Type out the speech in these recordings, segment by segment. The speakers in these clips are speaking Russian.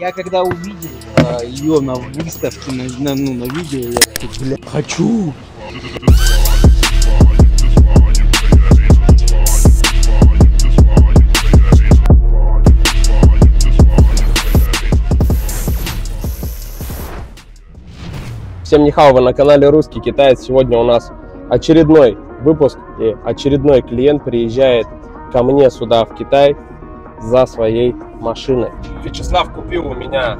Я когда увидел ее на выставке, на видео, я такой, бля, хочу! Всем нихао, вы на канале Русский Китаец. Сегодня у нас очередной выпуск, и очередной клиент приезжает ко мне сюда, в Китай, за своей машиной. Вячеслав купил у меня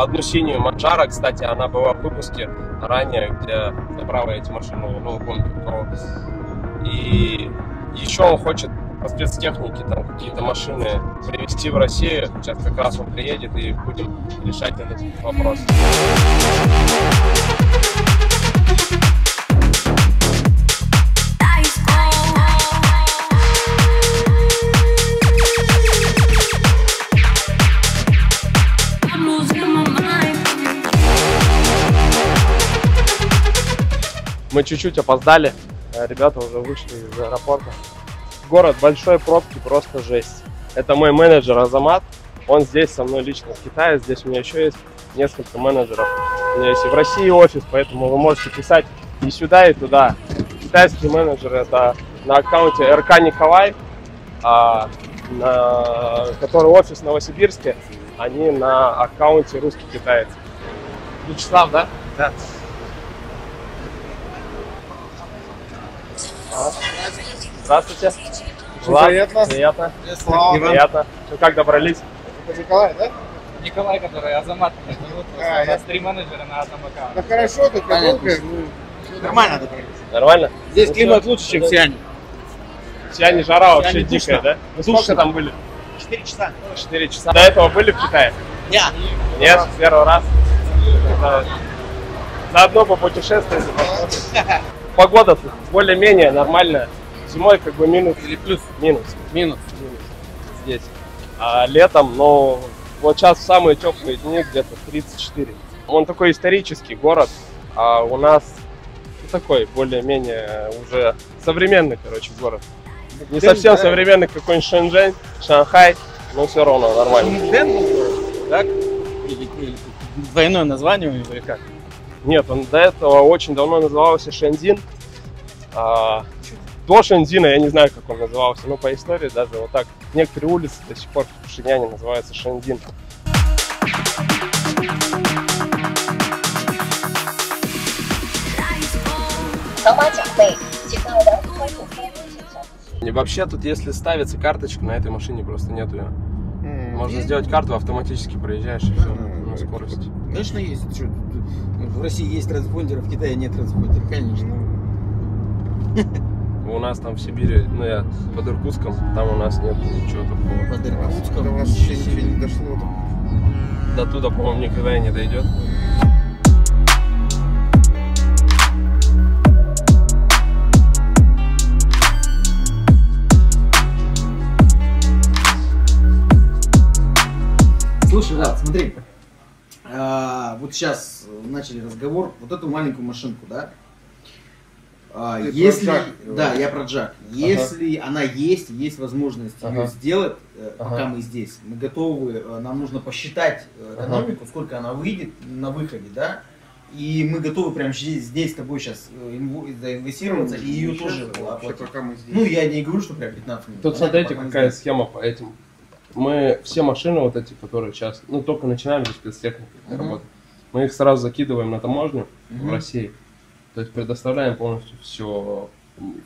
одну синюю Монжаро, кстати, она была в выпуске ранее, где забрал эти машины в гонку. И еще он хочет по спецтехнике там какие-то машины привезти в Россию. Сейчас как раз он приедет и будем решать этот вопрос. Мы чуть-чуть опоздали, ребята уже вышли из аэропорта. Город большой, пробки, просто жесть. Это мой менеджер Азамат, он здесь со мной лично в Китае, здесь у меня еще есть несколько менеджеров. У меня есть и в России офис, поэтому вы можете писать и сюда, и туда. Китайский менеджер — это на аккаунте РК Николай, который офис в Новосибирске, они на аккаунте Русский Китаец. Вячеслав, да? Да. Здравствуйте. Влад, приятно. Приятно. Приятно. Ну как добрались? Это Николай, да? Николай, который Азамат. У нас три менеджера на одном аккаунте. Да хорошо, так нормально добрались. Нормально? Здесь ну, климат лучше, чем в Сиане. В Сиане жара вообще дикая, да? Ну, сколько там были? 4 часа. 4 часа. До этого были в Китае? Нет. Нет, первый раз. Заодно попутешествовать. Погода более-менее нормальная. Зимой как бы минус или плюс? Минус. Минус. Здесь. А летом, но вот сейчас самые теплые дни где-то 34. Он такой исторический город, а у нас такой более-менее уже современный, короче, город. Не совсем современный, какой-нибудь Шэньчжэнь, Шанхай, но все равно нормально. Так? Или двойное название у него или как? Нет, он до этого очень давно назывался Шэндин. До Шэндина я не знаю, как он назывался, но по истории даже вот так. Некоторые улицы до сих пор в Шэньяне называются Шэндин. И вообще тут, если ставится карточка, на этой машине просто нету ее. Можно сделать карту, автоматически проезжаешь и все на скорости. Конечно есть. В России есть транспондеры, в Китае нет транспондеров, конечно. У нас там в Сибири, ну я под Иркутском, там у нас нет ничего такого. Под Иркутском у нас еще не дошло. До туда, по-моему, никогда и не дойдет. Слушай, да, смотри. Вот сейчас начали разговор, вот эту маленькую машинку, да? Если, да, я про джак. Если она есть возможность ее сделать, пока мы здесь, мы готовы, нам нужно посчитать экономику, сколько она выйдет на выходе, да? И мы готовы прямо здесь с тобой сейчас заинвестироваться и ее тоже оплатить. Ну, я не говорю, что прям 15 минут. Тут смотрите, какая схема по этим. Мы все машины вот эти, которые сейчас, ну только начинали без спецтехники работать, мы их сразу закидываем на таможню в России, то есть предоставляем полностью всю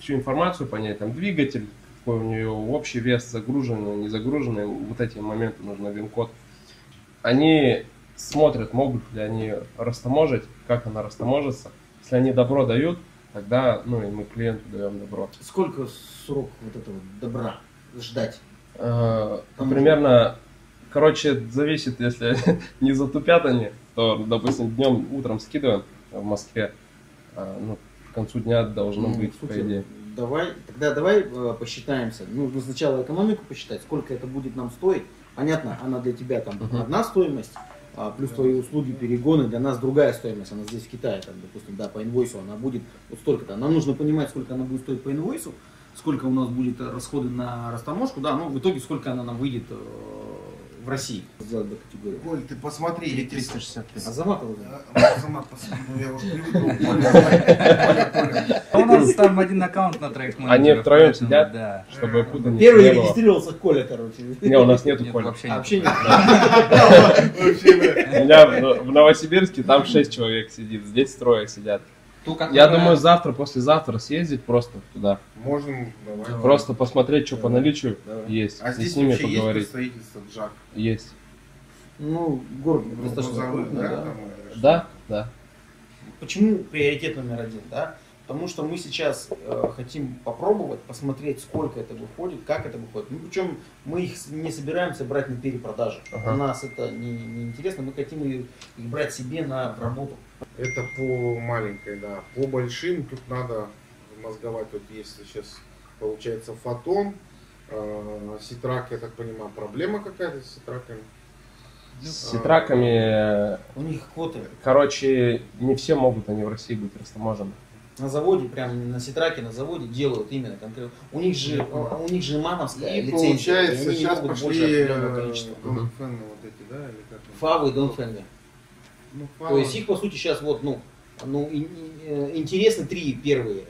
информацию по ней, там двигатель, какой у нее общий вес, загруженный, не загруженный, вот эти моменты, нужно ВИН-код. Они смотрят, могут ли они растаможить, как она растаможится, если они добро дают, тогда, ну и мы клиенту даем добро. Сколько срок вот этого добра ждать? Примерно, короче, зависит, если не затупят они, то, допустим, днем, утром скидываем в Москве, ну, к концу дня должно быть, по идее. Давай посчитаемся, нужно сначала экономику посчитать, сколько это будет нам стоить, понятно, она для тебя там одна стоимость, плюс твои услуги, перегоны, для нас другая стоимость, она здесь в Китае, там, допустим, да, по инвойсу она будет вот столько-то, нам нужно понимать, сколько она будет стоить по инвойсу, сколько у нас будет расходы на растаможку, да, ну в итоге сколько она нам выйдет в России. За категорию. Коль, ты посмотри, или 365. Азамат его. Азамат, ну я уже привык. У нас там один аккаунт на троих. Они втроем сидят, да, чтобы куда не было. Первый регистрировался Коля, короче. Не, у нас нету Коля. Вообще нет. У меня в Новосибирске там 6 человек сидит, здесь трое сидят. Я думаю, завтра, послезавтра съездить просто туда. Можем, давай. Просто посмотреть, что по наличию есть. А здесь с ними поговорить. Есть. Ну, город достаточно крупный, да. Да, да. Почему приоритет номер один, да? Потому что мы сейчас хотим попробовать, посмотреть, сколько это выходит, как это выходит. Ну, причем мы их не собираемся брать на перепродажи. Ага. У нас это не интересно, мы хотим их брать себе на работу. Это по маленькой, да. По большим тут надо мозговать. Вот есть сейчас, получается, Фотон, Ситрак, я так понимаю, проблема какая-то с Ситраками. С Ситраками, у них квоты. Короче, не все могут они в России быть растаможены. На заводе, прям на Ситраке, на заводе делают именно конкретно. У них же мановская лицензия. Получается, они сейчас не могут больше Донфен вот эти, да? Или как? Фавы и Донфен. Ну, то есть их, по сути, сейчас вот, ну интересны три первые.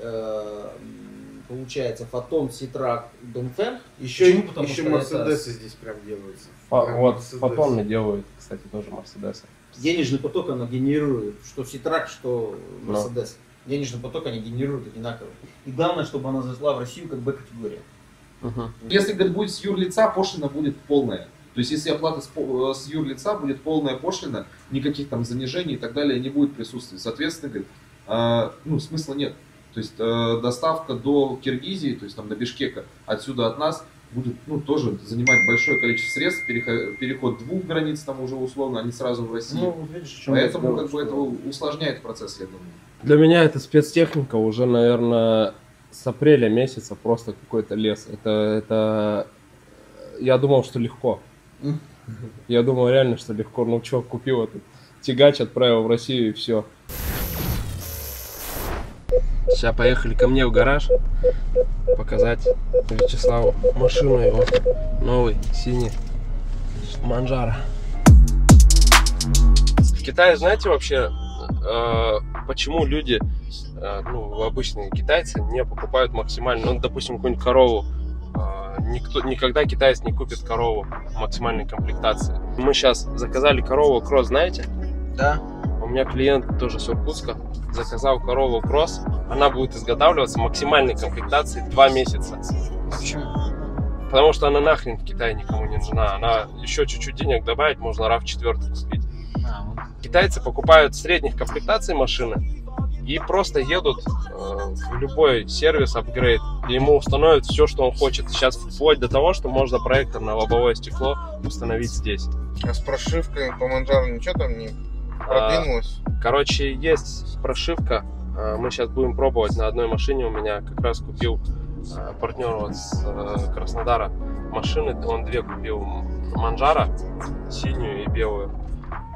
Получается, Фотон, Ситрак, Донфен. Еще Мерседесы это... здесь прям делаются. Вот Фотон не делают, кстати, тоже Мерседесы. Денежный поток она генерирует, что Ситрак, что Мерседес. Денежный поток они генерируют одинаково. И главное, чтобы она зашла в Россию как Б-категория. Угу. Если, говорит, будет с юрлица, пошлина будет полная. То есть, если оплата с юрлица, будет полная пошлина, никаких там занижений и так далее не будет присутствовать. Соответственно, говорит, ну, смысла нет. То есть, доставка до Киргизии, то есть, там, до Бишкека, отсюда от нас, будет, ну, тоже занимать большое количество средств, переход двух границ, там, уже условно, а не сразу в России. Ну, видишь, поэтому, как бы, это усложняет процесс, я думаю. Для меня эта спецтехника уже, наверное, с апреля месяца просто какой-то лес. Это... Я думал, что легко. Я думал реально, что легко. Ну что, купил этот тягач, отправил в Россию и все. Сейчас поехали ко мне в гараж показать Вячеславу машину его. Новый, синий. Монжаро. В Китае, знаете, вообще... почему люди, ну, обычные китайцы не покупают максимально, ну, допустим, какую-нибудь корову, никогда китаец не купит корову максимальной комплектации. Мы сейчас заказали корову Cross, знаете? Да. У меня клиент тоже с Иркутска заказал корову Cross, она будет изготавливаться максимальной комплектации 2 месяца. Почему? Потому что она нахрен в Китае никому не нужна, она еще чуть-чуть денег добавить, можно RAV4 купить. Китайцы покупают средних комплектаций машины и просто едут в любой сервис апгрейд, и ему установят все, что он хочет. Сейчас вплоть до того, что можно проектор на лобовое стекло установить здесь. А с прошивкой по Монжаро ничего там не продвинулось? Короче, есть прошивка. Мы сейчас будем пробовать на одной машине. У меня как раз купил партнер вот с Краснодара машины. Он две купил Монжаро, синюю и белую.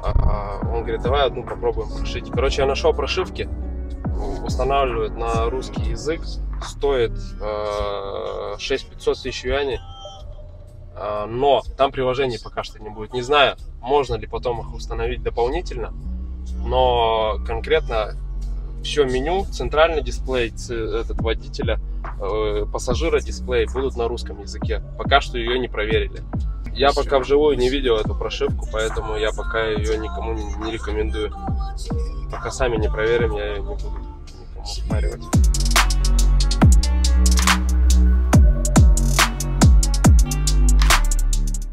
Он говорит, давай одну попробуем прошить. Короче, я нашел прошивки, устанавливают на русский язык, стоит 6500 тысяч юаней, но там приложений пока что не будет. Не знаю, можно ли потом их установить дополнительно, но конкретно все меню, центральный дисплей этот водителя, пассажира дисплей будут на русском языке. Пока что ее не проверили. Я пока вживую не видел эту прошивку, поэтому я пока ее никому не рекомендую. Пока сами не проверим, я ее не буду никому спаривать.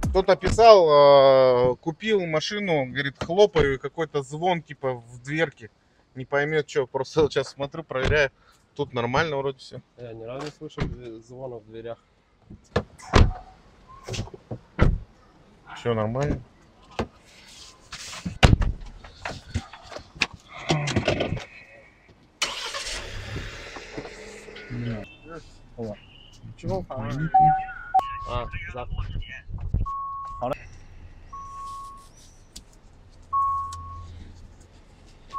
Кто-то писал, купил машину, говорит, хлопаю, какой-то звон типа в дверке. Не поймет, что, просто сейчас смотрю, проверяю. Тут нормально вроде все. Я ни разу не слышал звона в дверях. Все нормально. Чего? А, запах.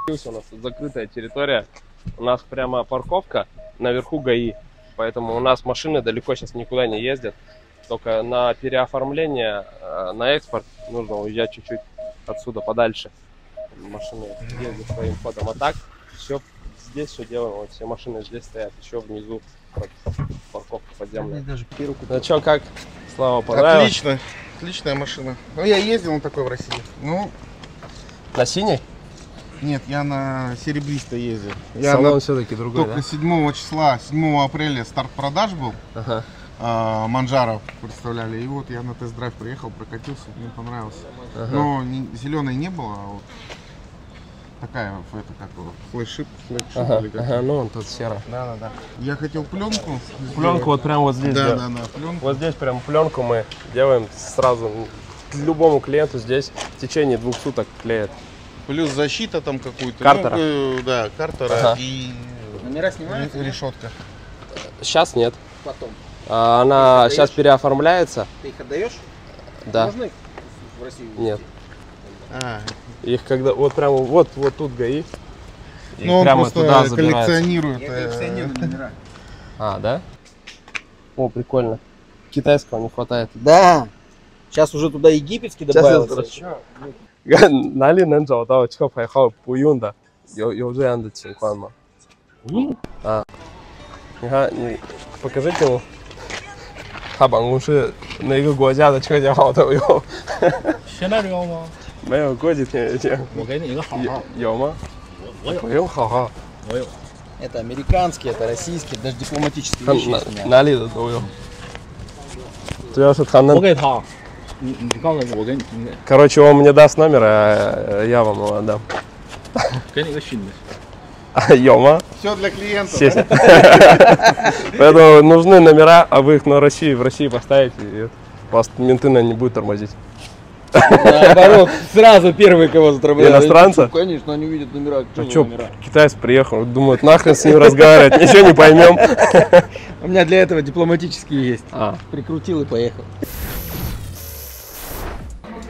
У нас тут закрытая территория. У нас прямо парковка, наверху ГАИ. Поэтому у нас машины далеко сейчас никуда не ездят. Только на переоформление, на экспорт нужно уезжать чуть-чуть отсюда подальше. Машины ездят своим ходом. А так, все здесь все делаем. Вот, все машины здесь стоят. Еще внизу парковка подземная. Ну что, как? Слава, понравилось? Отлично. Отличная машина. Ну, я ездил на такой в России. Ну, на синей? Нет, я на серебристой ездил. Салон все-таки другой, только да? 7 числа, 7 апреля старт продаж был. Ага. Монжаро представляли. И вот я на тест-драйв приехал, прокатился, мне понравился. Ага. Но зеленой не было, а вот такая, это как флешип, ага, или как. Ага, ну он тут серый. Да. Я хотел пленку. Пленку вот прям вот здесь. Да. Пленку. Вот здесь прям пленку мы делаем сразу. Любому клиенту здесь в течение 2 суток клеят. Плюс защита там какую-то. Картера. Ну, да, картера. Ага. И номера снимаются? Решетка. Сейчас нет. Потом. Она сейчас переоформляется. Ты их отдаешь? Да. Можно их в Россию? Нет. Их когда вот прям вот тут ГАИ. Ну, прямо он туда коллекционирует. Я коллекционирую номера. А, да? О, прикольно. Китайского не хватает. Да. Сейчас уже туда египетский добавился. Покажите ему. Это американский, это российский, даже дипломатический. Короче, он мне даст номер, а я вам его отдам. Йома. Все для клиентов. Поэтому нужны номера, а вы их на России, в России поставите, и вас менты, наверное, не будут тормозить. Наоборот, сразу первый кого затормозят. Иностранца? Конечно, они увидят номера. А что, китаец приехал, думают, нахрен с ним разговаривать, ничего не поймем. У меня для этого дипломатические есть. Прикрутил и поехал.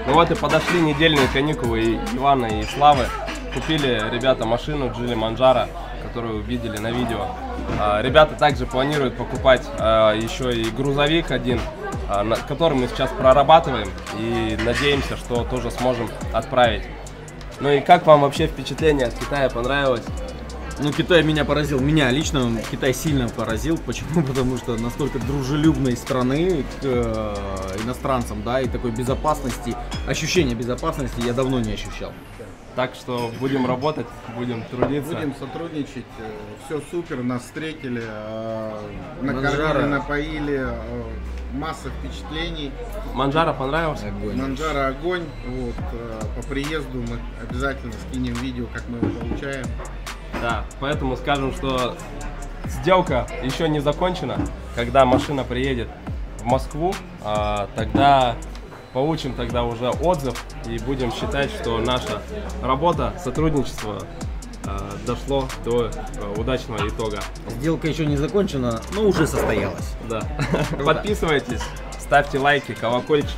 Ну вот и подошли недельные каникулы и Ивана, и Славы. Купили ребята машину Джили Монжаро, которую видели на видео. Ребята также планируют покупать еще и грузовик один, который мы сейчас прорабатываем и надеемся, что тоже сможем отправить. Ну и как вам вообще впечатление от Китая, понравилось? Ну, Китай меня поразил, меня лично Китай сильно поразил. Почему? Потому что настолько дружелюбной страны к иностранцам, да, и такой безопасности, ощущение безопасности я давно не ощущал. Так что будем работать, будем трудиться. Будем сотрудничать, все супер, нас встретили, накормили, напоили, масса впечатлений. Монжаро понравился? Монжаро огонь, вот, по приезду мы обязательно скинем видео, как мы его получаем. Да, поэтому скажем, что сделка еще не закончена. Когда машина приедет в Москву, тогда получим уже отзыв и будем считать, что наша работа, сотрудничество дошло до удачного итога. Сделка еще не закончена, но уже состоялась. Да. Подписывайтесь, ставьте лайки, колокольчики.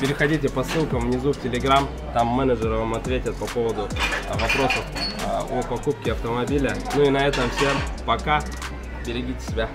Переходите по ссылкам внизу в Телеграм, там менеджеры вам ответят по поводу вопросов о покупке автомобиля. Ну и на этом всем пока, берегите себя.